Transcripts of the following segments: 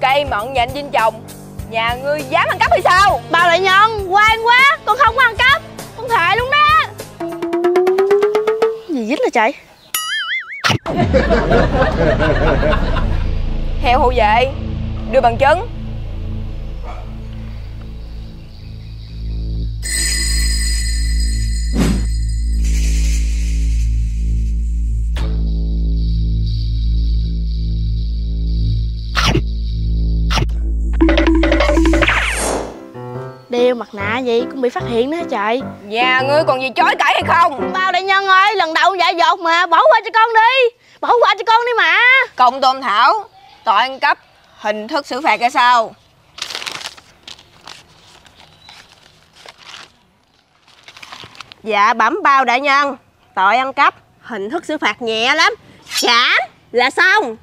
Cây mận nhà anh Vinh trồng, nhà ngươi dám ăn cắp hay sao? Bà Lợi Nhân, ngoan quá, con không có ăn cắp, con thề luôn đó. Cái gì dính là chạy? Heo hộ vệ, đưa bằng chứng. Đeo mặt nạ vậy cũng bị phát hiện nữa hả trời? Nhà ngươi còn gì chối cãi hay không? Bao Đại Nhân ơi, lần đầu dại dột mà, bỏ qua cho con đi, bỏ qua cho con đi mà. Công Tôn Thảo, tội ăn cắp, hình thức xử phạt ra sao? Dạ bẩm Bao Đại Nhân, tội ăn cắp, hình thức xử phạt nhẹ lắm, trả là xong.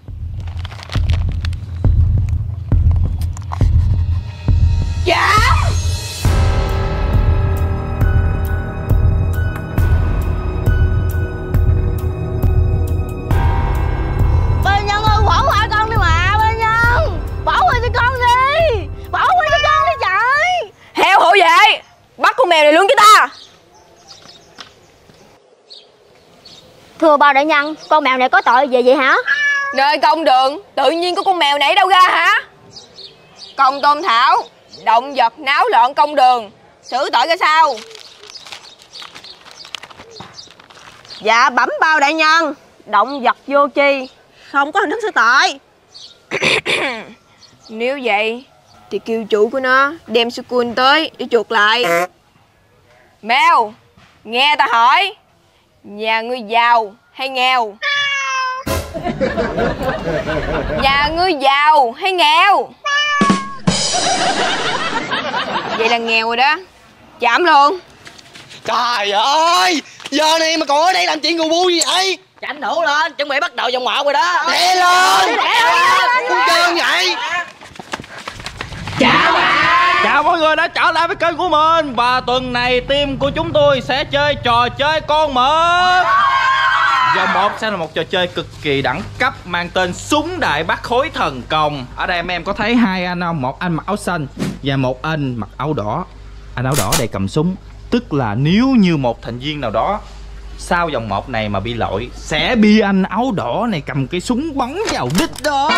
Trả! Mèo này luôn cho ta. Thưa Bao Đại Nhân, con mèo này có tội gì vậy hả? Nơi công đường tự nhiên có con mèo này đâu ra hả? Công Tôn Thảo, động vật náo loạn công đường, xử tội ra sao? Dạ bẩm Bao Đại Nhân, động vật vô tri, không có hình thức xử tội. Nếu vậy thì kêu chủ của nó đem Sukun tới để chuộc lại. Mèo, nghe ta hỏi, nhà ngươi giàu hay nghèo? Nhà ngươi giàu hay nghèo? Vậy là nghèo rồi đó, chảm luôn. Trời ơi, giờ này mà còn ở đây làm chuyện ngu bu gì vậy? Chảm nổ lên, chuẩn bị bắt đầu vòng ngoại rồi đó. Đẻ lên, con trơn vậy. Chào bạn. Chào mọi người đã trở lại với kênh của mình. Và tuần này team của chúng tôi sẽ chơi trò chơi con mực. Giờ một sẽ là một trò chơi cực kỳ đẳng cấp mang tên Súng Đại Bác Khối Thần Công. Ở đây em có thấy hai anh không? Một anh mặc áo xanh và một anh mặc áo đỏ. Anh áo đỏ đây cầm súng. Tức là nếu như một thành viên nào đó sau vòng một này mà bị lội sẽ bị anh áo đỏ này cầm cái súng bắn vào đít đó.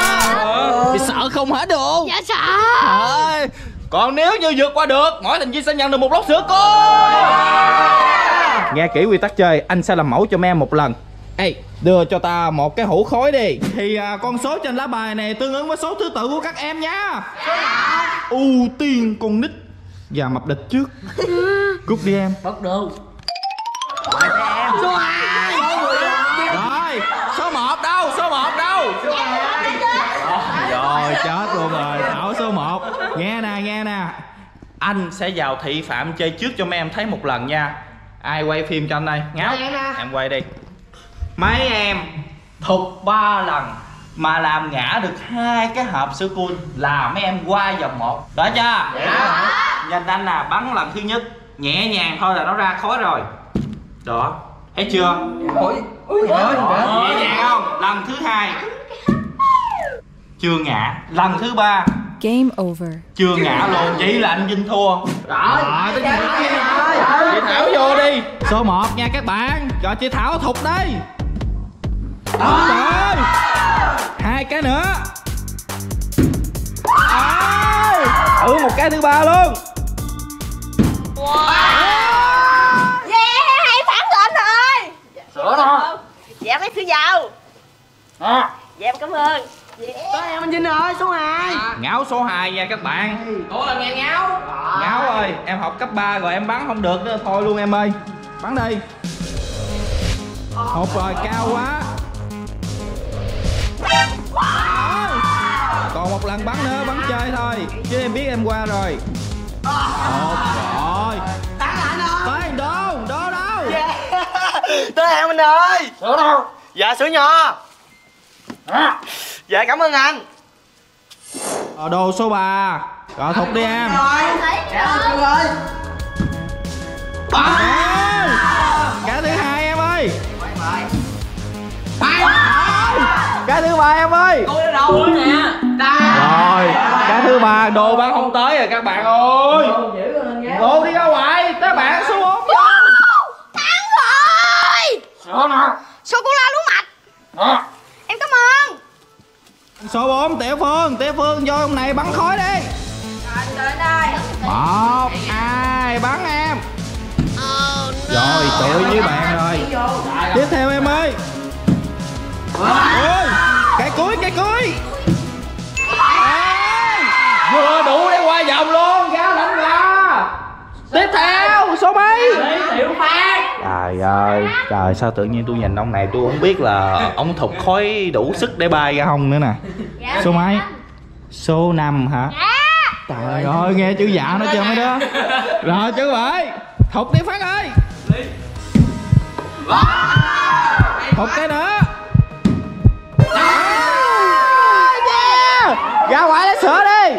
Thì sợ không hả Đường? Dạ sợ. Thôi, còn nếu như vượt qua được, mỗi thành viên sẽ nhận được một lốc sữa cô. Nghe kỹ quy tắc chơi, anh sẽ làm mẫu cho em một lần. Ê, đưa cho ta một cái hũ khối đi. Thì con số trên lá bài này tương ứng với số thứ tự của các em nha. Ưu tiên con nít và mập địch trước. Cút đi em. Bắt đầu. Số 2. Rồi, số 1 đâu? Số 1 đâu? Rồi, chết luôn rồi, Thảo số 1. Nghe nè, nghe nè. Anh sẽ vào thị phạm chơi trước cho mấy em thấy một lần nha. Ai quay phim cho anh đây? Ngáo. Em quay đi. Mấy em thục 3 lần mà làm ngã được 2 cái hộp sữa cool là mấy em qua vòng 1. Đó chưa? Nhìn anh là bắn lần thứ nhất, nhẹ nhàng thôi là nó ra khói rồi. Đó, thấy chưa? Ôi, ôi ơi, nhẹ nhàng không? Lần thứ 2 chưa ngã, lần thứ 3 game over chưa ngã luôn, chỉ là anh Vinh thua. Rồi, chị Thảo vô đi. Số 1 nha các bạn, cho chị Thảo thục đi. Rồi, 2 cái nữa. Thử một cái thứ 3 luôn. Dạ mấy thứ giàu. Dạ em cảm ơn. Đó em anh Vinh ơi, số 2. Ngáo số 2 nha các bạn. Ủa là nghe Ngáo. Ngáo ơi, em học cấp 3 rồi em bắn không được nữa, thôi luôn em ơi. Bắn đi. Hộp rồi, cao quá. Còn một lần bắn nữa, bắn chơi thôi. Chứ em biết em qua rồi. Hộp rồi. Tới đâu, đó đâu. Tới em anh ơi. Sữa đâu? Dạ sữa nho. Dạ cảm ơn anh. Đồ số 3. Rồi thục đi em. Cái thứ 2 em ơi. Cái thứ 3 em ơi. Đâu nè. rồi. Cái thứ ba đồ bán không tới rồi các bạn ơi. Đồ đi ra ngoài, các bạn số 4 rồi. Thắng rồi. Sô cô la lúa mạch. Em cảm ơn. Số 4 Tiểu Phương, vô trong này bắn khói đi. Rồi đây. 1, 2 bắn em. Rồi tụi với bạn rồi. Tiếp theo em ơi. Ôi, cái cuối, vừa đủ để qua vòng luôn, ra lệnh là. Tiếp theo số mấy? Tiểu Phan. Trời ơi, trời sao tự nhiên tôi nhìn ông này tôi không biết là ông thục khói đủ sức để bay ra không nữa nè. Số mấy? Số 5 hả? Trời ơi, nghe chữ dạ nó chưa mấy đứa. Rồi chứ vậy. Thục Tiểu Phan ơi. Thục cái nữa. Ra ngoài lấy sữa đi.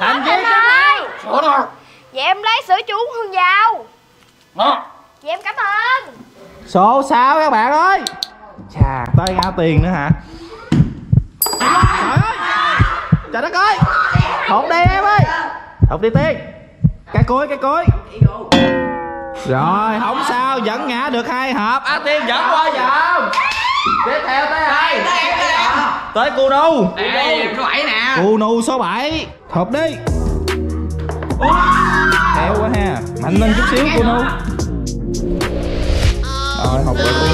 Thành viên sữa đâu? Vậy em lấy sữa chú uống Hương Giàu. Vậy em cảm ơn. Số 6 các bạn ơi. Chà, tới ngáo tiền nữa hả? Trời ơi. Trời đất ơi. Thục đi em ơi. Thục đi Tiên. Cái cuối, rồi, không sao, vẫn ngã được 2 hộp. Á Tiên vẫn qua vòng. Tiếp theo tới ai? Tới Cu Nu. Số 7 nè. Cu Nu số 7. Thục đi. Kéo quá ha. Mạnh lên chút xíu Cu Nu. Rồi, học rồi Cu Nu.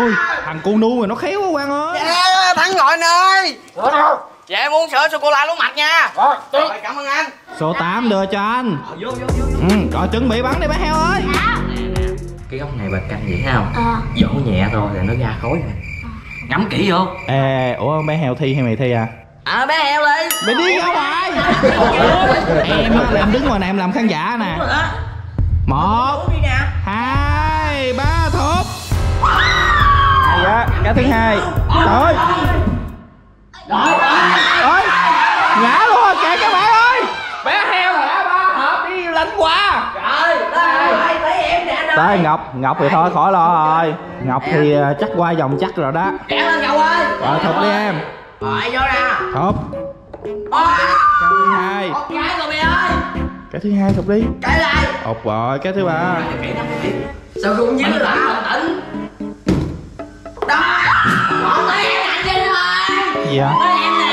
Ôi, thằng Cu Nu này nó khéo quá Quang ơi. Yeah, thắng rồi anh ơi. Dạ em uống sữa sô-cô-la lúa mạch nha. Rồi, cảm ơn anh. Số 8 đưa cho anh. Rồi chuẩn bị bắn đi bé heo ơi. Cái góc này bật canh vậy thấy không? Dỗ nhẹ thôi là nó ra khối rồi. Ngắm kỹ vô. Ê, ủa bé heo thi hay mày thi à? Bé heo đi. Mày đi ra ngoài. Em á, em đứng ngoài này em làm khán giả nè. 1, 2, 3 thốt. Cái thứ hai. Thôi. Ôi, ngã luôn kìa các bạn ơi. Bé heo hả? 3 hộp đi lãnh quà. Tới Ngọc, thì thôi khỏi lo rồi. Ngọc thì chắc qua vòng chắc rồi đó. Kéo lên Ngọc ơi. Rồi Thục đi em. Rồi vô nè. Thục. Cái thứ hai. Cái thứ hai Thục đi. Cái này. Ột rồi, cái thứ ba. Sao cũng dính lại không tỉnh. Đó. Bỏ tay em nè trên rồi. Gì vậy? Em nè.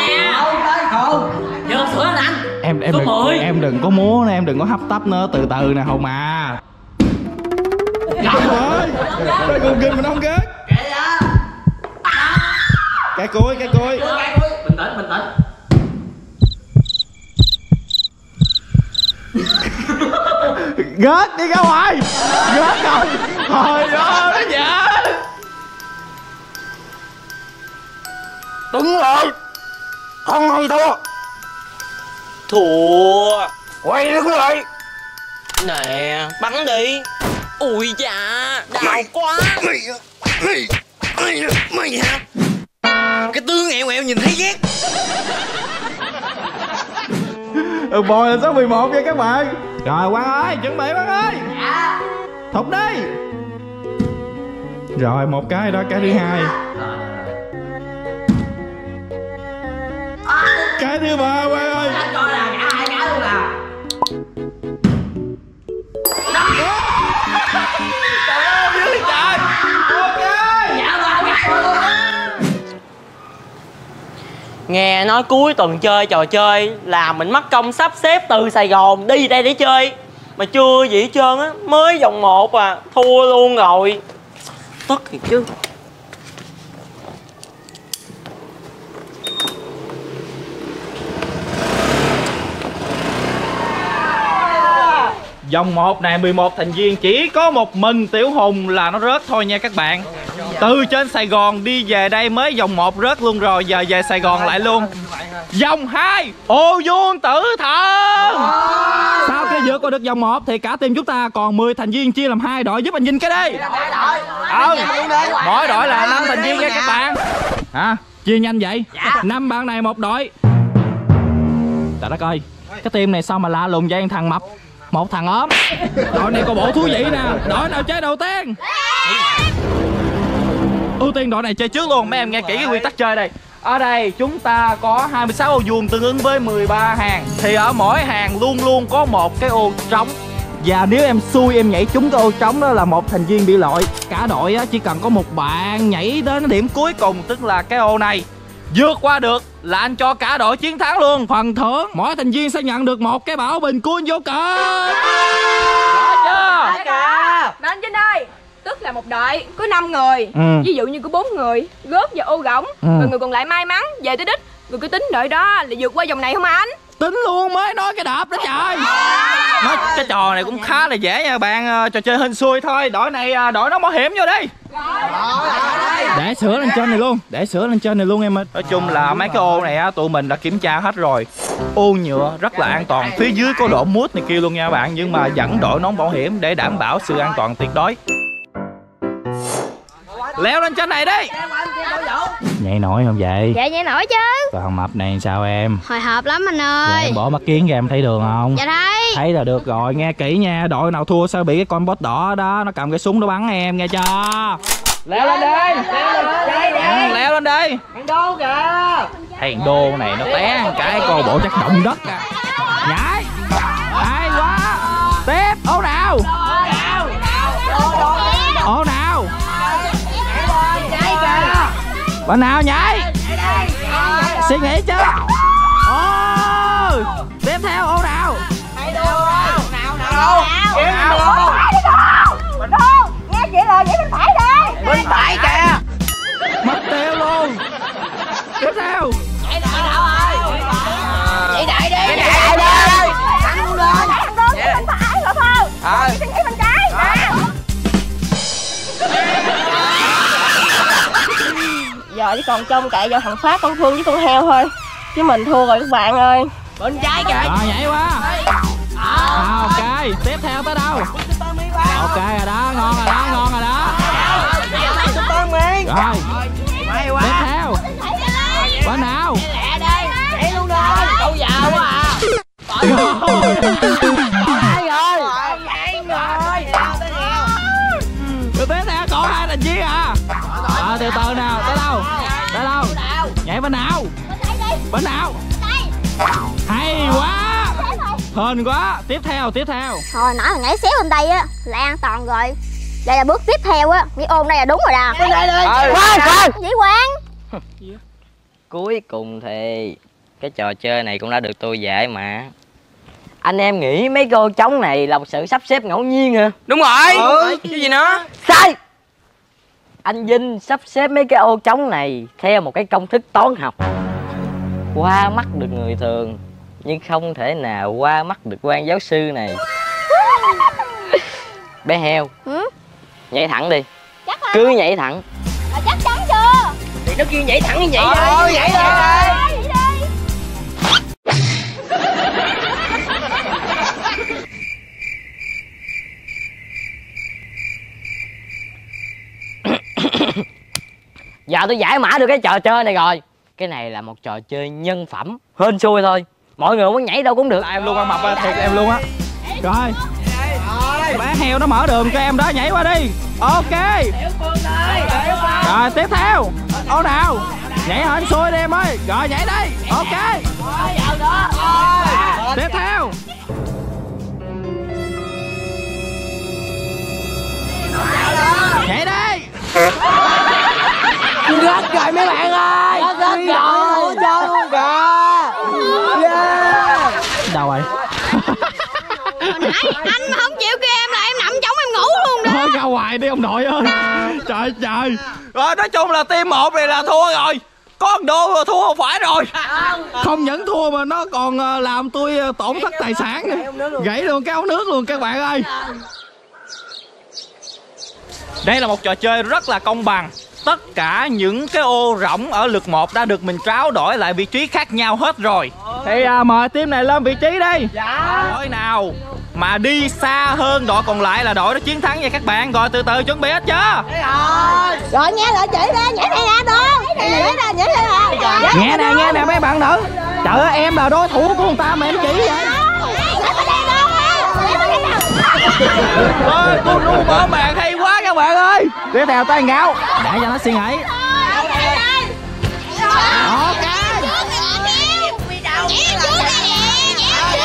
Không tới không. Vô sửa nè. Em đừng có múa nè, em đừng có hấp tấp nữa, từ từ nè Hùng à. Trời ơi, mình không ghét. Cái cuối, Bình tĩnh, Ghét đi ra ngoài. Ghét rồi. Thôi đó, nó giả. Đúng rồi. Không hay thua. Thua. Quay đứng lại. Nè, bắn đi. Ui da, đau quá. Mày hả? Cái tướng eo eo nhìn thấy ghét. Bồi là số 11 nha các bạn. Rồi Quang ơi, chuẩn bị Quang ơi. Dạ. Thục đi. Rồi một cái đó, cái thứ hai. Cái thứ ba Quang ơi. Cho là cả 2 cái luôn à. Trời ơi, dưới trời. Ok. Dạ rồi. Nghe nói cuối tuần chơi trò chơi là mình mất công sắp xếp từ Sài Gòn đi đây để chơi. Mà chưa gì hết trơn á, mới vòng 1 à, thua luôn rồi. Tức thiệt chứ. Vòng 1 này 11 thành viên chỉ có một mình Tiểu Hùng là nó rớt thôi nha các bạn. Từ trên Sài Gòn đi về đây mới vòng 1 rớt luôn rồi, giờ về Sài Gòn lại luôn. Vòng 2 Ô Vuông Tử Thần. Sau khi vượt qua được vòng 1 thì cả team chúng ta còn 10 thành viên chia làm 2 đội, giúp anh Vinh cái đi. Mỗi đội là 5 thành viên nha các bạn. Hả? Chia nhanh vậy? 5 bạn này 1 đội. Trời đất ơi, cái team này sao mà lạ lùng vậy, thằng mập 1 thằng ốm. Đội này có bộ thú vị nè. Đội nào chơi đầu tiên? Ưu tiên đội này chơi trước luôn. Mấy em nghe kỹ cái quy tắc chơi đây. Ở đây chúng ta có 26 ô vuông tương ứng với 13 hàng. Thì ở mỗi hàng luôn luôn có một cái ô trống. Và nếu em xui em nhảy trúng cái ô trống đó là một thành viên bị loại. Cả đội chỉ cần có một bạn nhảy đến điểm cuối cùng, tức là cái ô này, vượt qua được là anh cho cả đội chiến thắng luôn. Phần thưởng mỗi thành viên sẽ nhận được một cái bảo bình cua vô cờ. Đó chưa? Đó. Nên Vinh ơi, tức là một đội có 5 người, ví dụ như có 4 người góp vào ô gỗng, rồi người còn lại may mắn về tới đích. Người cứ tính đội đó là vượt qua vòng này không anh? Tính luôn, mới nói cái đạp đó trời. Nói cái trò này cũng khá là dễ nha bạn, trò chơi hên xui thôi. Đội này đội nó mạo hiểm vô đi. Để sửa lên trên này luôn, để sửa lên trên này luôn em ơi. Nói chung là mấy cái ô này á, tụi mình đã kiểm tra hết rồi. Ô nhựa rất là an toàn, phía dưới có độ mút này kia luôn nha bạn. Nhưng mà vẫn đội nón bảo hiểm để đảm bảo sự an toàn tuyệt đối. Leo lên trên này đi. Nhảy nổi không vậy? Dạ nhảy nổi chứ. Còn mập này sao em? Hồi hộp lắm anh ơi. Em bỏ mắt kiến ra em thấy đường không? Dạ thấy. Thấy là được rồi, nghe kỹ nha. Đội nào thua sao bị cái con bot đỏ đó, nó cầm cái súng nó bắn em nghe chưa? Leo lên đi. Leo lên đi. Thằng đô kìa. Thằng đô này nó té cái cô bộ chắc động đất. Nhảy. Hay quá. Tiếp ô nào. Ô nào. Bạn nào nhảy? Suy nghĩ chứ. Tiếp theo ô nào? Nào. Nghe chị lời vậy bên phải đi. Bên phải kìa. Mất tiêu luôn. Tiếp theo. Chạy đại nào ơi. Chạy đại đi. Chạy đại đi. Thắng lên. Bên phải rồi thôi. Chị nghĩ bên trái. Giờ chỉ còn trông cậy vào thằng Phát, con Phương với con heo thôi. Chứ mình thua rồi các bạn ơi. Bên trái kìa. Rồi nhảy quá. Ok, tiếp theo tới đâu? Ok rồi đó, ngon rồi đó, ngon rồi đó. Rồi. May quá. Tiếp theo. Bên nào? Lẹ đi. Chạy luôn rồi. Câu giàu quá à. Từ từ nào, tới đâu? Tới đâu? Nhảy bên nào? Bên nào? Hay quá. Hên quá. Tiếp theo. Hồi nãy mình nhảy xéo bên đây á là an toàn rồi. Đây là bước tiếp theo á, nghĩ ôm đây là đúng rồi nè. Bên đây đi. Quang, Vĩ Quang. Cuối cùng thì cái trò chơi này cũng đã được tôi dạy mà. Anh em nghĩ mấy cô trống này là một sự sắp xếp ngẫu nhiên hả? Đúng rồi. Cái gì nữa? Sai. Anh Vinh sắp xếp mấy cái ô trống này theo một cái công thức toán học. Qua mắt được người thường, nhưng không thể nào qua mắt được quan giáo sư này. Bé heo, nhảy thẳng đi. Chắc là... cứ nhảy thẳng. Chắc chắn chưa? Thì nó kêu nhảy thẳng như vậy thôi. Thôi nhảy đi. Giờ tôi giải mã được cái trò chơi này rồi. Cái này là một trò chơi nhân phẩm, hên xui thôi. Mọi người muốn nhảy đâu cũng được. Em luôn ăn mập thiệt em luôn á. Rồi. Bé heo nó mở đường cho em đó, nhảy qua đi. Ok. Rồi tiếp theo. Ô nào. Nhảy hên xui đi em ơi. Rồi nhảy đi. Ok. Tiếp theo. Nhảy đi. Rớt rồi mấy bạn ơi. Rớt rồi. Yeah. Đâu rồi? Anh không chịu kêu em là em nằm chống em ngủ luôn đó. Thôi ra ngoài đi ông nội ơi. Trời. Rồi nói chung là team 1 này là thua rồi. Có thằng Đô mà thua không phải rồi. Không những thua mà nó còn làm tôi tổn thất tài sản. Gãy luôn cái áo nước luôn các bạn ơi. Đây là một trò chơi rất là công bằng. Tất cả những cái ô rỗng ở lượt 1 đã được mình tráo đổi lại vị trí khác nhau hết rồi. Thì mời team này lên vị trí đi. Dạ. Đội nào mà đi xa hơn đội còn lại là đội đó chiến thắng nha các bạn. Rồi từ từ chuẩn bị hết chưa? Rồi nghe lời chị ra, nhảy này ra được. Nhảy ra. Nghe nè mấy bạn nữ. Trời ơi em là đối thủ của người ta mà em chỉ vậy. Ôi, tôi luôn mở màn hay quá các bạn ơi. Tiếp theo tay ngáo. Để cho nó suy nghĩ. Đó cá. Chém trước đây nè,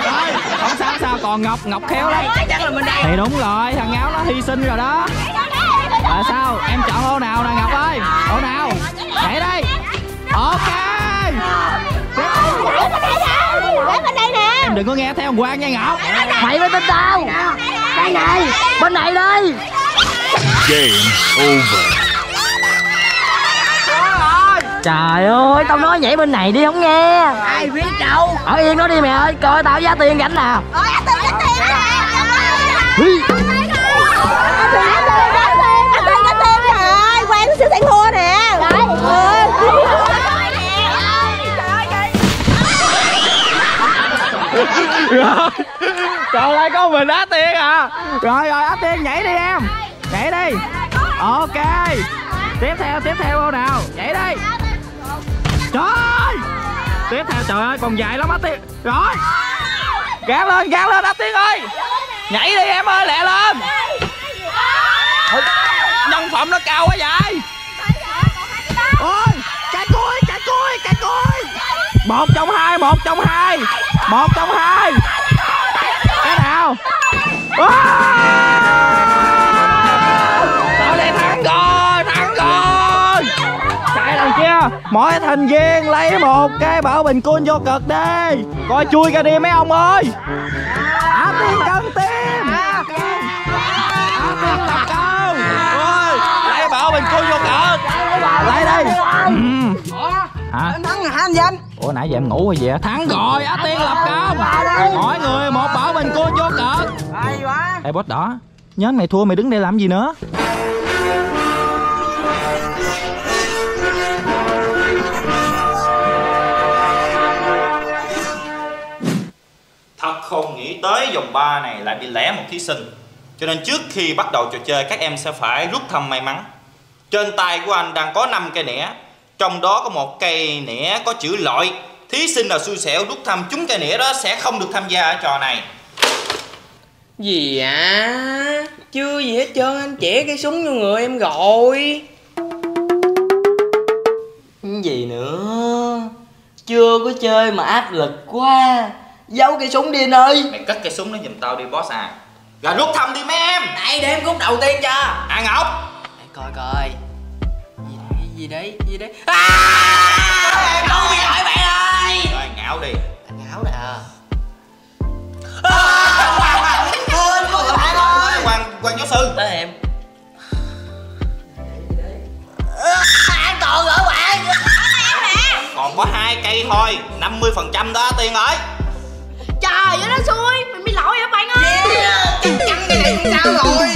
Thôi, không sao còn Ngọc, khéo lắm. Thì đúng rồi, thằng Ngáo nó hy sinh rồi đó. Tại sao? Em chọn ô nào nè Ngọc ơi? Ô nào? Để đây. Ok. Để bên đây nè. Em đừng có nghe theo thằng Quang nha Ngọc. Mày mới tin tao. Đây này, bên này đi. Game over. Trời ơi, tao nói vậy bên này đi không nghe. Ai biết đâu. Ở yên đó đi mẹ ơi, coi tao giá tiền rảnh nè. Ôi giá tiền rồi. Trời ơi, có mình á Tiên à. Rồi rồi á Tiên nhảy đi em. Nhảy đi. Ok. Tiếp theo ô nào. Nhảy đi. Trời. Tiếp theo trời ơi, còn dài lắm á Tiên. Rồi. Gạt lên á Tiên ơi. Nhảy đi em ơi, lẹ lên. Nhân phẩm nó cao quá vậy. Ôi, chạy cuối, chạy cuối. 1 trong 2, 1 trong 2. 1 trong 2. Cái nào? Tao đây thắng rồi, Chạy đằng kia. Mỗi thành viên lấy 1 cái bảo bình cun vô cực đi. Coi chui ra đi mấy ông ơi. Á Tiên cần tim. Á Tiên tập công. Ôi, lấy bảo bình cun vô cực. Lấy đi. Hả? Thắng hả anh Vinh? Ủa nãy giờ em ngủ rồi vậy? Thắng rồi, Á Tiên lập công. Mỗi người 1 bảo bình cua vô cực. Hay quá. Ê boss đỏ, nhóm mày thua mày đứng đây làm gì nữa? Thật không nghĩ tới vòng 3 này lại bị lẻ một thí sinh. Cho nên trước khi bắt đầu trò chơi các em sẽ phải rút thăm may mắn. Trên tay của anh đang có 5 cây nĩa. Trong đó có 1 cây nĩa có chữ lọi. Thí sinh nào xui xẻo rút thăm trúng cây nĩa đó sẽ không được tham gia ở trò này. Gì ạ? À? Chưa gì hết trơn, anh chĩa cái súng vô người em rồi. Gì nữa? Chưa có chơi mà áp lực quá. Giấu cái súng đi anh ơi. Mày cất cái súng nó giùm tao đi boss à. Rồi rút thăm đi mấy em. Nãy để em rút đầu tiên cho. À Ngọc. Để coi coi. Gì đấy, em không bị hỏi bạn ơi. Rồi Ngạo đi. Anh Ngạo nè. Quang giáo sư. Tới em. An toàn rồi bạn. Còn có 2 cây thôi, 50% đó Tiên ơi. Trời ơi nó xui, mình bị lỗi hả bạn ơi. Chắc chắn cái này không sao rồi.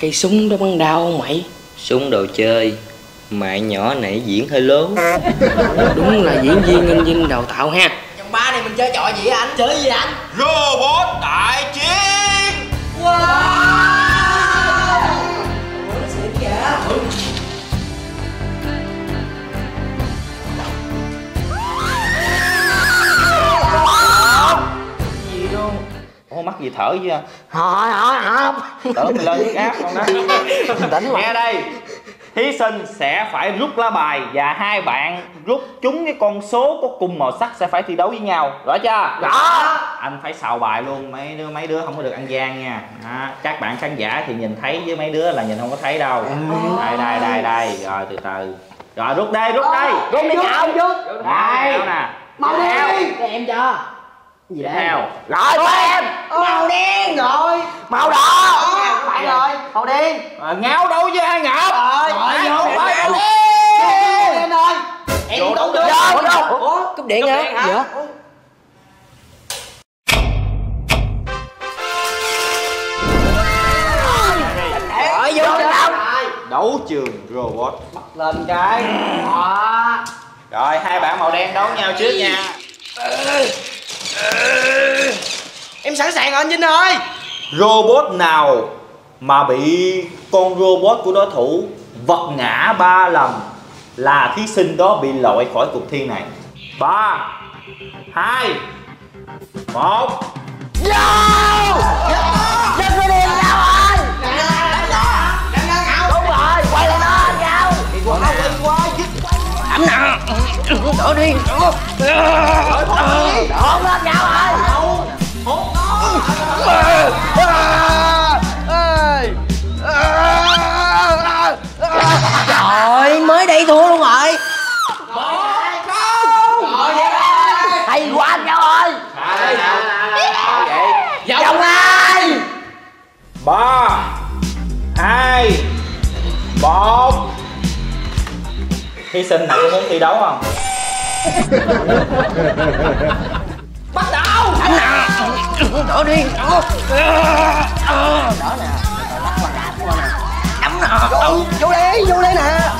Cây súng đó bắn đau không mày? Súng đồ chơi, mày nhỏ nãy diễn hơi lớn. Đúng là diễn viên nhân viên đào tạo ha. Vòng 3 này mình chơi trò gì anh? Chơi gì anh? Robot đại chiến. Wow. Ủa nó xịn vậy? Gì đâu? Ủa mắc gì thở chứ? Không. Tưởng mình lên huyết áp không đó. Nghe đây. Thí sinh sẽ phải rút lá bài và 2 bạn rút trúng cái con số có cùng màu sắc sẽ phải thi đấu với nhau. Rõ chưa? Rõ. Anh phải xào bài luôn, mấy đứa không có được ăn gian nha. À, các bạn khán giả thì nhìn thấy với mấy đứa là nhìn không có thấy đâu. Đây đây. Rồi từ từ. Rồi rút đây, rút đi Ngạo. Đây. Màu đen. Đây em cho. Gì đây? Theo. Rồi tụi em. Màu đen rồi. Màu đỏ. Bạn rồi. Màu đen. Ngáo đấu với ai Ngọc? Rồi vô phải màu đen. Em ơi. Em đấu được. Ủa, cúp điện hả? Dạ. Ở vô đâu? Đấu trường robot. Bắt lên cái. Đó. Rồi 2 bạn màu đen đấu nhau trước nha. Em sẵn sàng rồi anh Vinh ơi. Robot nào mà bị con robot của đối thủ vật ngã 3 lần là thí sinh đó bị loại khỏi cuộc thi này. 3 2 1. Đổ đi. Đổ lên nhau ơi. Trời ơi, mới đây thua luôn rồi. Hay quá anh nhau ơi. Vòng ai? 3 2 1. Thí sinh này có muốn thi đấu không? Bắt đầu! Anh nè! Đổ đi! Đổ nè! Đấm nè! Vô đi nè!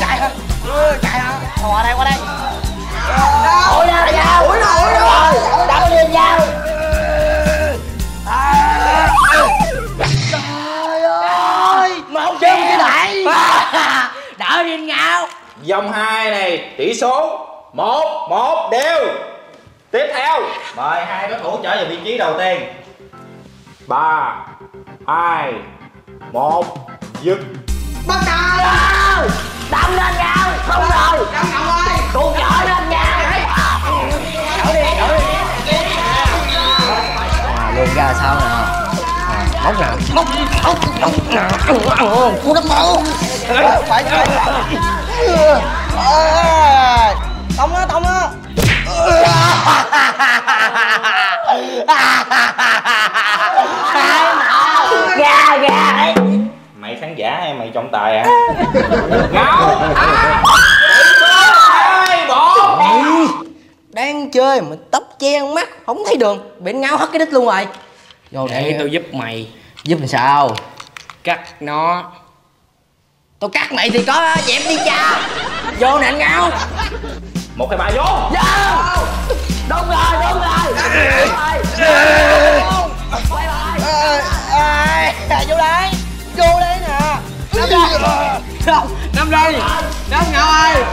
Chạy hả? Chạy hả? Qua đây, qua đây! Ủi ra là sao? Ủi ra! Đổ đi sao? Trời ơi! Mà không chơi cái này! Đỡ đi ngạo. Vòng 2 này tỷ số 1-1 đều. Tiếp theo mời hai đối thủ trở về vị trí đầu tiên. 3 2 1. Dứt. Bắt đầu. Đâm lên ngạo. Không rồi. Đâm ngạo ơi. Cuộn giỏi lên ngạo. Đổ đi, đổ đi. À, luôn ra sao nè. Móc nào, móc nào, cú đấm máu, phải chơi, tông á, gà gà, mày khán giả hay mày trọng tài à? Ngáo, đang chơi mà tóc che mắt không thấy đường, bị ngáo hết cái đít luôn rồi. Vô để tôi giúp mày. Giúp làm sao? Cắt nó. Tôi cắt mày thì có dẹp đi cha. Vô nè anh Ngao. 1 2 3 vô. Vô. Đúng rồi, đúng rồi. Bye bye. Vô đây nè. Nằm đi. Nằm Ngao ơi.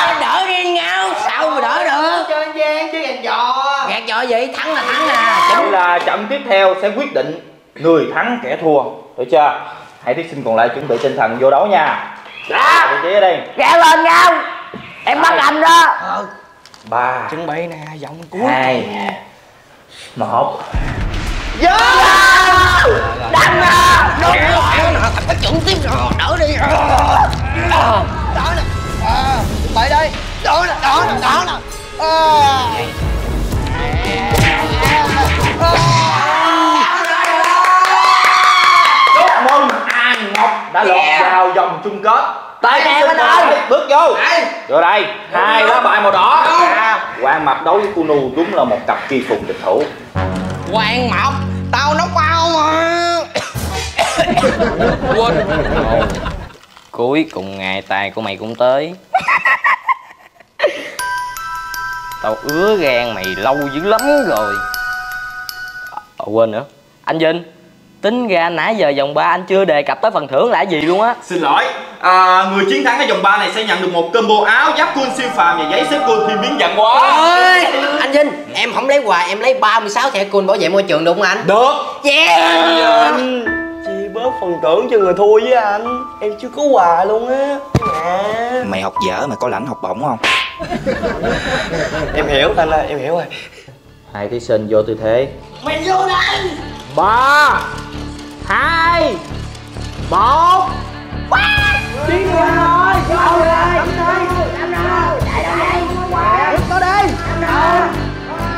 Đâu đỡ đi Ngao. Sao mà đỡ được? Chơi anh Giang chứ gạt giò vậy, thắng là thắng nè. Đúng là trận tiếp theo sẽ quyết định người thắng kẻ thua, được chưa? Hãy thí sinh còn lại chuẩn bị tinh thần vô đấu nha. Vị trí ở đây. Gạt lên nhau. Em bắt anh đó. 3. Chuẩn bị nè, giọng cuối. 2 1. Vô. Đánh ra. Đúng rồi. Phải chuẩn tiếp rồi, đỡ đi. Đỡ nè. Bậy đây. Đó nè. Chúc mừng An Ngọc đã lọt vào vòng chung kết. Tới đây anh ơi, bước vô. Rồi đây, 2 lá bài màu đỏ. Quang Mập đấu với Kunu đúng là một cặp kỳ phùng địch thủ. Quang Mập, tao nấu bao mà. Quên. Cuối cùng ngày tài của mày cũng tới. Tao ứa gan mày lâu dữ lắm rồi. Quên nữa. Anh Vinh, tính ra nãy giờ vòng 3 anh chưa đề cập tới phần thưởng là gì luôn á. Xin lỗi. Người chiến thắng ở vòng 3 này sẽ nhận được một combo áo giáp Cool siêu phàm và giấy xếp Cool thiên biến dạng quá. Ôi, anh Vinh, em không lấy quà, em lấy 36 thẻ Cool bảo vệ môi trường đúng không anh? Được. Yeah. Chị bớt phần thưởng cho người thua với anh. Em chưa có quà luôn á. Mày học dở mà có lãnh học bổng không? Em hiểu anh ơi, em hiểu rồi. Hai thí sinh vô tư thế. Mày vô đây. 3 2 1. Chiến rồi. Vô đây. Vô đây.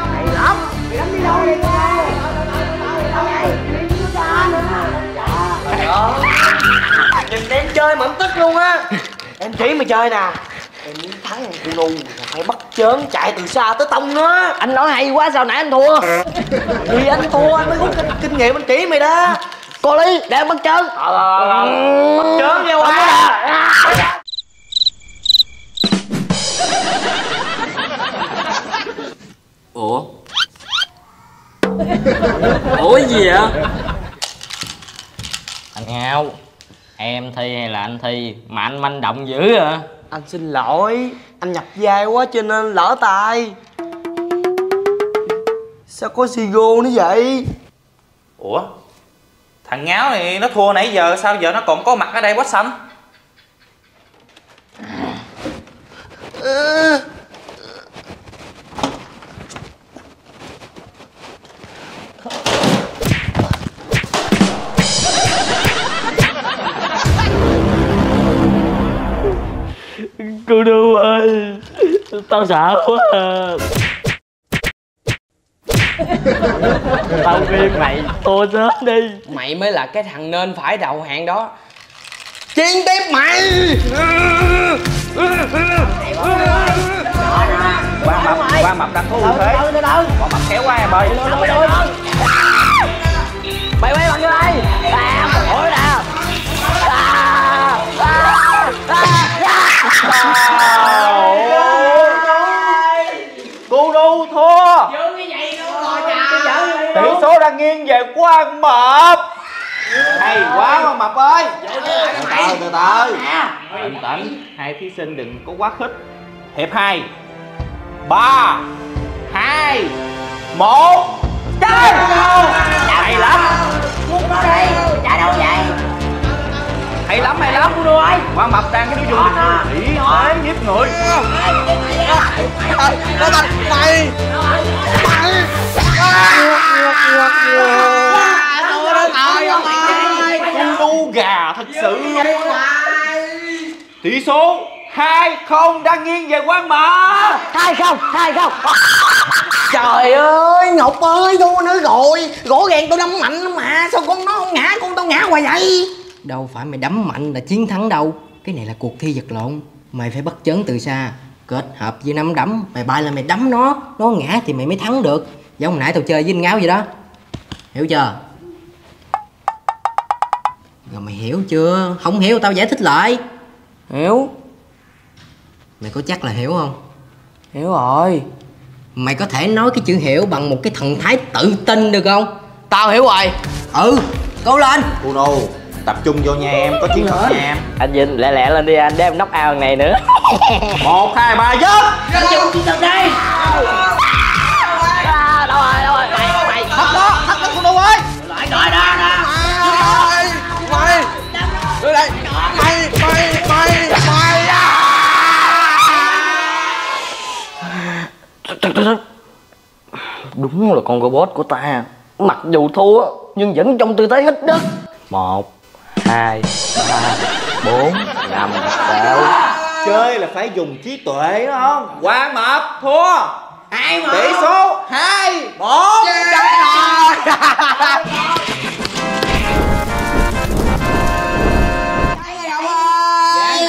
Mày lắm. Mày lắm đi đâu vậy? Nhìn em chơi mà em tức luôn á. Em chỉ mày chơi nè. Em muốn thắng thằng Kunu là phải bắt chớn chạy từ xa tới tông nó. Anh nói hay quá, sao nãy anh thua? Vì anh thua anh mới có kinh nghiệm, anh chỉ mày đó. Cô Lý, để em bắt chớn. Bắt chớn nghe qua. Ủa? Ủa gì vậy? Anh Ngao, em thi hay là anh thi mà anh manh động dữ hả? Anh xin lỗi, anh nhập vai quá cho nên lỡ tay. Sao có Sigo nữa vậy? Ủa? Thằng Ngáo này nó thua nãy giờ, sao giờ nó còn có mặt ở đây quá xanh? Cô Đu ơi, tao sợ quá à. Tao khuyên mày tô chết đi. Mày mới là cái thằng nên phải đầu hàng đó. Chiến tiếp mày. Qua mập đang có ưu thế. Qua mập kéo qua em ơi. Mày quay bằng vô đây. Cô Đu thua. Tỷ số đang nghiêng về của anh Mập. Hay quá mà Mập ơi. Từ từ. Bình tĩnh, hai thí sinh đừng có quá khích. Hiệp 2 3 2 1. Chạy. Hay lắm. Chạy đâu vậy? Hay lắm cô Đu ơi. Qua Mập đang cái đuôi dùng chỉ thế hiếp người. Mày gà thật sự. Tỷ số 2-0 đang nghiêng về Quang Mập. 2-0. Trời ơi, Ngọc ơi, thua nữa rồi. Rõ ràng tôi đấm mạnh lắm mà, sao con nó không ngã, con tao ngã hoài vậy? Đâu phải mày đấm mạnh là chiến thắng đâu. Cái này là cuộc thi vật lộn, mày phải bắt chớn từ xa, kết hợp với nắm đấm. Mày bay là mày đấm nó, nó ngã thì mày mới thắng được. Giống hồi nãy tao chơi với anh Ngáo vậy đó. Hiểu chưa? Rồi mày hiểu chưa? Không hiểu tao giải thích lại. Hiểu. Mày có chắc là hiểu không? Hiểu rồi. Mày có thể nói cái chữ hiểu bằng một cái thần thái tự tin được không? Tao hiểu rồi. Ừ, cố lên. Cô Đu, tập trung vô nha em, có chiến thuật nha em. Anh Vinh lẹ lẹ lên đi anh, để em knock out này nữa. 1, 2, 3, dứt. Vô chiến thuật đi. Đâu rồi, mày. Thắt đó cô Đu ơi. Lại coi đó. Mày. Đưa đây. Mày. Đúng là con robot của ta. Mặc dù thua nhưng vẫn trong tư thế hít đất. 1 2 3 4 5 6. Chơi là phải dùng trí tuệ đó không? Quang Mập thua. 2-1. Tỷ số 2-1.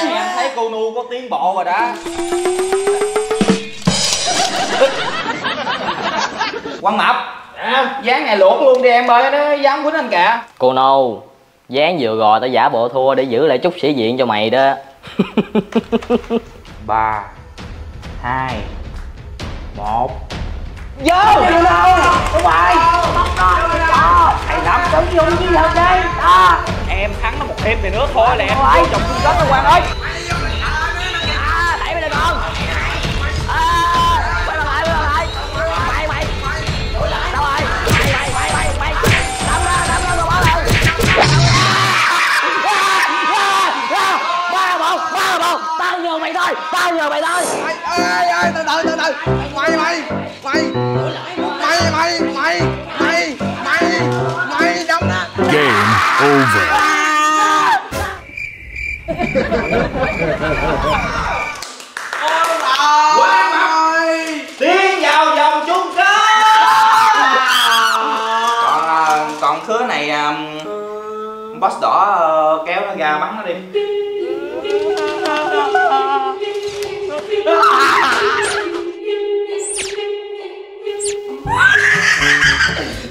Em thấy cô Nu có tiến bộ rồi đó. Quang Mập, dán này luộc luôn đi em ơi, nó dám quýnh anh kìa. Cô Nu, dán vừa rồi tao giả bộ thua để giữ lại chút sĩ diện cho mày đó. 3 2 1. Vô! Đúng rồi. Hay lắm, đứng vô với hợp đi. Đó, em thắng nó một hiệp thì nữa thôi là em vô trong chung kết đó Quang ơi. Mày đấm đó. Game over. Quang Mập tiến vào vòng chung kết. Còn khứa này boss đỏ kéo nó ra bắn nó đi.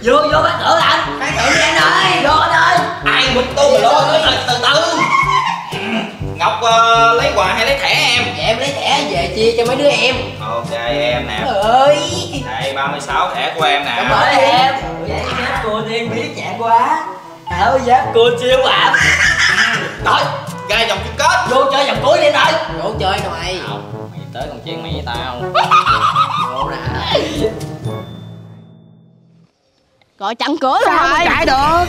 Vô bác cửa anh. Bác cửa anh ơi. Vô anh ơi. Ai quýnh tôi mà lôi nó từ từ. Ngọc lấy quà hay lấy thẻ em? Dạ em lấy thẻ về chia cho mấy đứa em. Ok em nè. Trời ơi. Đây 36 thẻ của em nè. Cảm ơn em. quá. Áo giáp cua siêu ảm. Rồi, ra vòng chung kết. Vô chơi vòng cuối đi anh ơi. Vô chơi rồi mày. Không, mày tới còn chuyện mấy với tao. Vô đã. Gọi chặn cửa rồi. Sao mà chạy được.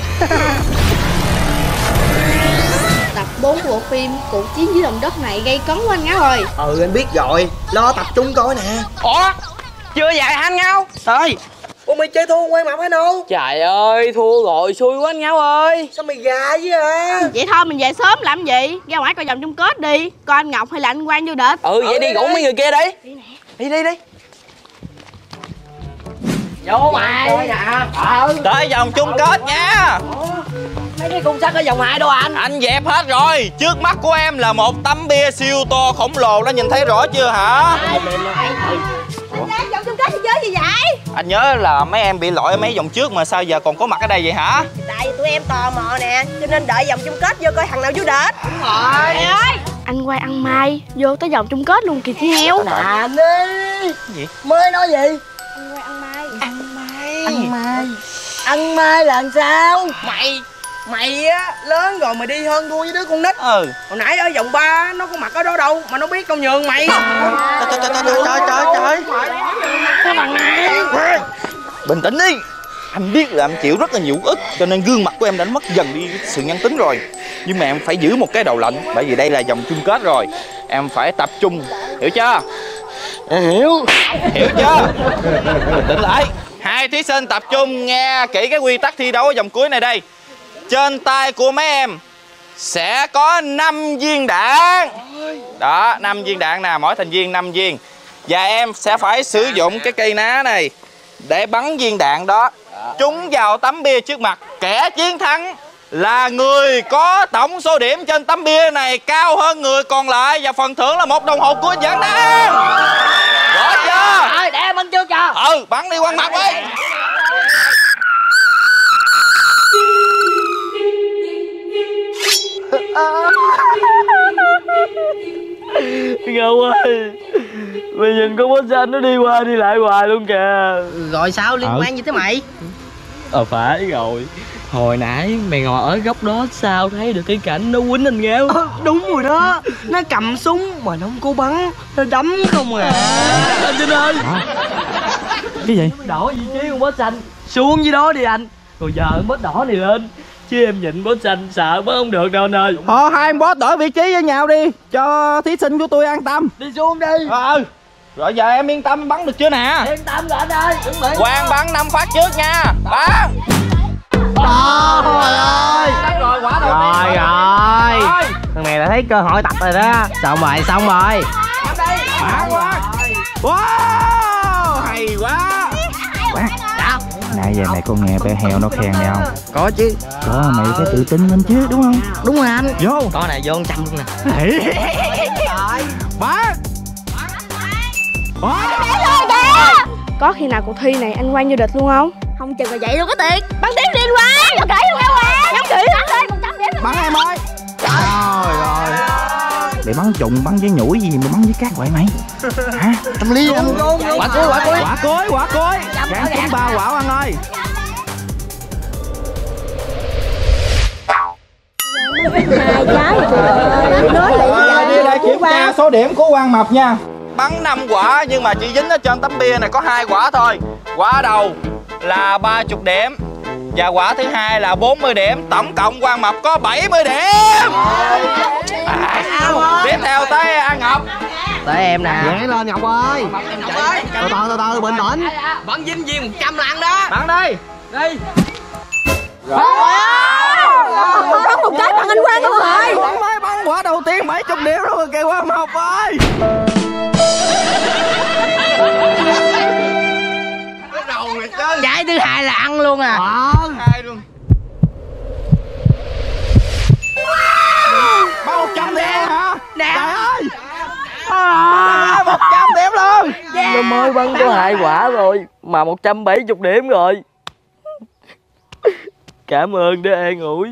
Tập 4 của bộ phim Cuộc Chiến Dưới Lòng Đất này gây cấn quá anh Ngáo rồi. Ừ anh biết rồi, lo tập trung coi nè. Ủa, chưa về hả anh Ngáo? Trời, ủa mày chơi thua quan mập hả đâu? Trời ơi, thua rồi xui quá anh Ngáo ơi. Sao mày gà vậy hả? Vậy thôi mình về sớm làm gì, ra ngoài coi vòng chung kết đi. Coi anh Ngọc hay là anh Quang vô địch. Ừ vậy đi gũ mấy người kia đi. Đi nè. Đi vô mày nè. Tới vòng chung kết nha. Mấy cái cung sắt ở vòng 2 đâu anh? Anh dẹp hết rồi. Trước mắt của em là một tấm bia siêu to khổng lồ. Đã nhìn thấy rõ chưa hả? Anh vòng chung kết thì chơi gì vậy? Anh nhớ là mấy em bị lỗi ở mấy vòng trước mà sao giờ còn có mặt ở đây vậy hả? Tại vì tụi em tò mò nè, cho nên đợi vòng chung kết vô coi thằng nào vô địch. Đúng rồi. Ê ơi, anh Quay ăn mai vô tới vòng chung kết luôn kìa chứ heo. Làm đi. Gì? Mới nói gì? Anh Quay ăn mai. Ăn mai. Ăn mai. Ăn mai là làm sao? Mày á, lớn rồi mày đi hơn thua với đứa con nít. Ừ. Hồi nãy ở vòng 3 nó có mặt ở đó đâu mà nó biết tao nhường mày. Trời. Bình tĩnh đi. Anh biết là em chịu rất là nhiều ức cho nên gương mặt của em đã mất dần đi sự nhân tính rồi. Nhưng mà em phải giữ một cái đầu lạnh bởi vì đây là vòng chung kết rồi. Em phải tập trung, hiểu chưa? Hiểu. Hiểu chưa? Bình tĩnh lại. Hai thí sinh tập trung nghe kỹ cái quy tắc thi đấu ở vòng cuối này đây. Trên tay của mấy em sẽ có 5 viên đạn. Đó, 5 viên đạn nè, mỗi thành viên 5 viên. Và em sẽ phải sử dụng cái cây ná này để bắn viên đạn đó trúng vào tấm bia trước mặt. Kẻ chiến thắng là người có tổng số điểm trên tấm bia này cao hơn người còn lại. Và phần thưởng là 1 đồng hồ của anh Dẫn Đen. Rõ chưa? Để em bắn trước kìa. Ừ, bắn đi Quang Mập ơi. Ngầu ơi, mày nhìn con boss anh nó đi qua đi lại hoài luôn kìa. Rồi sao liên quan gì tới mày? Phải rồi, hồi nãy mày ngồi ở góc đó sao thấy được cái cảnh nó quýnh anh Ngáo? Đúng rồi đó, nó cầm súng mà nó không có bắn, nó đấm không à. Anh Trinh ơi. Cái gì? Đổi vị trí con boss anh xuống dưới đó đi anh. Rồi giờ boss đỏ này lên. Chứ em nhịn boss xanh sợ mới không được đâu nơi. Hai em boss đổi vị trí với nhau đi cho thí sinh của tôi an tâm. Đi xuống đi. Rồi giờ em yên tâm bắn được chưa nè? Yên tâm rồi anh ơi. Quang bắn 5 phát trước nha. Bắn. Trời ơi. Rồi rồi. Thằng này đã thấy cơ hội tập rồi đó. Xong rồi xong rồi. Wow, hay quá. Nãy giờ mày có nghe bé heo nó khen mày không? Có chứ. Có, mày phải tự tin lên chứ đúng không? Đúng rồi anh. Vô. Con này vô 100 luôn nè. Bắn. Có khi nào cuộc thi này anh Quang vô địch luôn không? Không chừng là vậy luôn có tiền. Bắn tiếp đi Quang. Vô kỹ luôn nha Quang. Vô kỹ bắn lên 100 điểm. Bắn em ơi. Trời ơi. Mày bắn trùng bắn với nhủi gì mà bắn với cát vậy mày? Hả? Tâm lý anh. Quả cối. Gán trúng 3 quả anh ơi. Đi lại kiểm tra số điểm của Quang Mập nha. Bắn 5 quả nhưng mà chỉ dính ở trên tấm bia này có 2 quả thôi. Quả đầu là 30 điểm. Và quả thứ hai là 40 điểm. Tổng cộng Quang Mập có 70 điểm. Tiếp theo tới An Ngọc. Tới em nè. Dễ lên Ngọc ơi. Từ từ bình tĩnh. Vẫn dính viên 100 lần đó. Bắn đi. Đi. Rồi. Bắn một trái bằng anh Quang luôn rồi. Bắn mới bắn quả đầu tiên 70 điểm rồi kìa Quang Mập ơi. Trái thứ hai là ăn luôn à. Hai luôn. Bắn 100 điểm hả? Trời ơi. 100 điểm luôn. Nó mới bắn có 2 quả rồi mà 170 điểm rồi. Cảm ơn đã an ủi.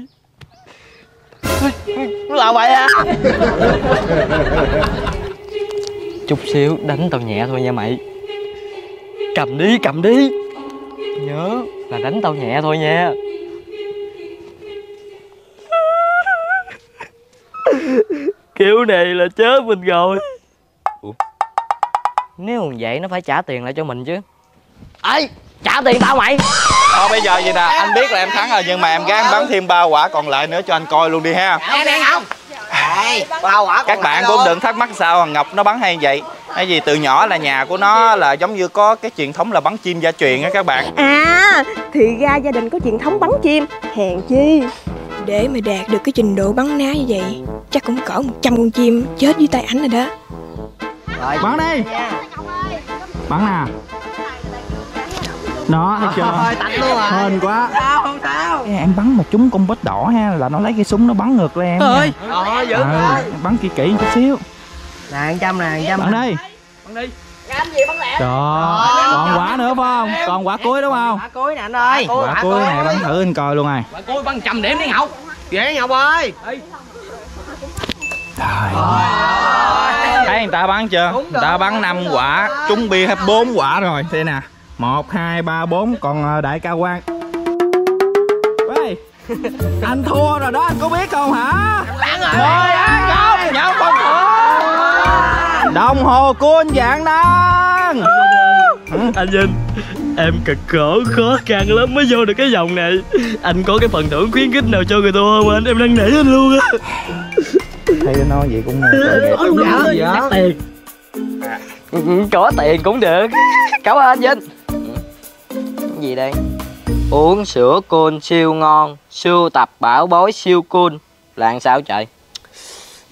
Là vậy à? Chút xíu đánh tao nhẹ thôi nha mày. Cầm đi. Nhớ là đánh tao nhẹ thôi nha. kiểu này là chớ mình rồi. Ủa? Nếu vậy nó phải trả tiền lại cho mình chứ. Ê, trả tiền tao mày. Thôi bây giờ vậy nè, anh biết là em thắng rồi, nhưng mà em gán bắn thêm 3 quả còn lại nữa cho anh coi luôn đi ha. Nè không. Ê, 3 quả. Các bạn cũng đừng thắc mắc sao thằng Ngọc nó bắn hay vậy. Cái gì từ nhỏ là nhà của nó là giống như có cái truyền thống là bắn chim gia truyền á các bạn. À, thì ra gia đình có truyền thống bắn chim. Hèn chi để mà đạt được cái trình độ bắn ná như vậy chắc cũng cỡ 100 con chim chết dưới tay ảnh rồi đó. Rồi, bắn đi. Bắn nè. Nó thấy chưa? Thôi tạch luôn rồi. Hên quá. Sao không sao? Em bắn một trúng con bết đỏ ha, là nó lấy cái súng nó bắn ngược lên em. Ơi. Rồi giữ rồi. Bắn kỹ kỹ chút xíu. Nè 100 nè, 100. Bắn đi. Bắn đi. Làm gì bắn lẹ. Rồi, còn quả nữa phải không? Còn quả cuối đúng không? Quả cuối nè anh ơi. Quả cuối này bắn thử anh coi luôn rồi. Quả cuối bắn 100 điểm đi Ngọc. Dễ Ngọc ơi. Trời. Thấy người ta bắn chưa? Người ta bắn 5 quả, trúng bia hết 4 quả rồi. Thế nè. 1, 2, 3, 4 còn đại ca Quang. Ê, anh thua rồi đó, anh có biết không hả? Rồi, nhận phần thưởng. Đồng hồ của anh Vạn Năng. Anh Vinh, em cực khổ khó khăn lắm mới vô được cái vòng này. Anh có cái phần thưởng khuyến khích nào cho người thua không anh? Em đang nể anh luôn á. Thấy nó vậy cũng nát tiền. Có tiền cũng được. Cảm ơn anh Vinh. Cái gì đây? Uống sữa cool siêu ngon, sưu tập bảo bối siêu cool. Là sao trời?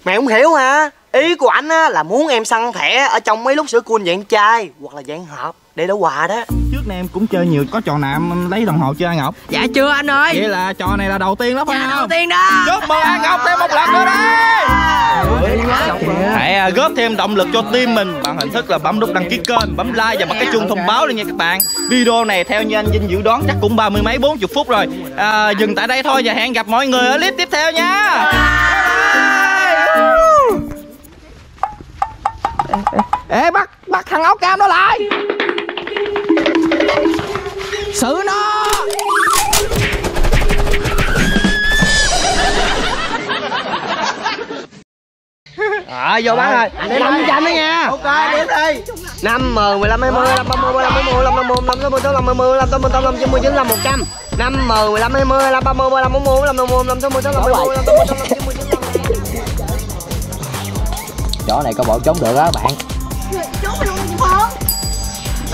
Mày không hiểu hả? Ý của anh á là muốn em săn thẻ ở trong mấy lúc sữa cool dạng chai hoặc là dạng hộp để đấu quà đó. Trước nay em cũng chơi nhiều, có trò nào em lấy đồng hồ chưa anh Ngọc? Dạ chưa anh ơi. Vậy là trò này là đầu tiên đó phải không? Dạ đầu tiên đó. Chúc mừng anh Ngọc thêm 1 lần nữa đi. Hãy góp thêm động lực cho team mình bằng hình thức là bấm nút đăng ký kênh, bấm like và bật cái chuông thông báo đi nha các bạn. Video này theo như anh Vinh dự đoán chắc cũng 30 mấy 40 phút rồi. Dừng tại đây thôi và hẹn gặp mọi người ở clip tiếp theo nha. Ê, bắt thằng áo cam đó lại. Xử nó. Vô bắn rồi. Để 500 đó nha. Ok, điểm đi. 5 10 15 20 25 30 35 40 45 50 60 70 80 85 85 85 90 95 100. 5 10 15 20 25 30 35 40 45 50 55 60 70 80 85 85 90 95 100. Chỗ này coi bộ trốn được á các bạn. Trốn luôn không?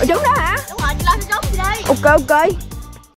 Trốn đó hả? Đúng rồi, chị lo trốn gì đi. Ok.